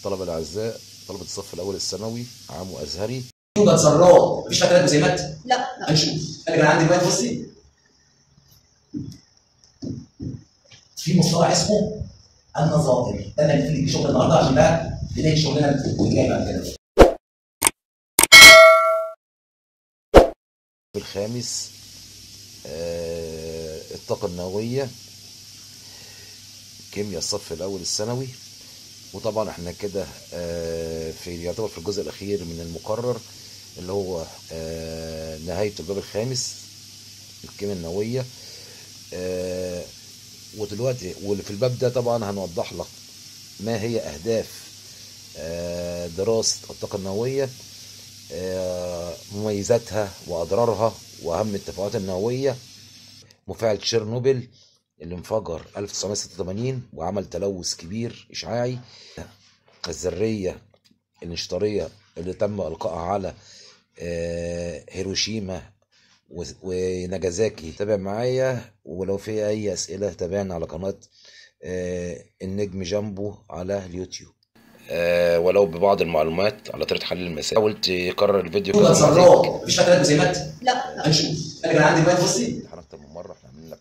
الطلبه الاعزاء طلبه الصف الاول الثانوي عام وازهري. يوجد ذرات مفيش حاجه مزيمات؟ لا هنشوف. انا كان عندي بقى بصي في مصطلح اسمه النظائر، ده اللي هنبتدي شغل النهارده عشان بقى نلاقي شغلنا اللي جاي بعد كده. الخامس الطاقه النوويه، كيمياء الصف الاول الثانوي. وطبعا احنا كده في يعتبر في الجزء الاخير من المقرر اللي هو نهايه الباب الخامس الكيمياء النوويه. ودلوقتي واللي في الباب ده طبعا هنوضح لك ما هي اهداف دراسه الطاقه النوويه، مميزاتها واضرارها واهم التفاعلات النوويه، مفاعل تشيرنوبيل اللي انفجر 1986 وعمل تلوث كبير اشعاعي، الذريه النشطريه اللي تم القائها على هيروشيما وناجازاكي. تابع معايا، ولو في اي اسئله تابعنا على قناه النجم جامبو على اليوتيوب، ولو ببعض المعلومات على طريقه حل المسائل. حاولت يكرر الفيديو كده مفيش حاجه مزيمات؟ لا هنشوف. انا كان عندي بقى بصي اكتر من مره، احنا عاملين لك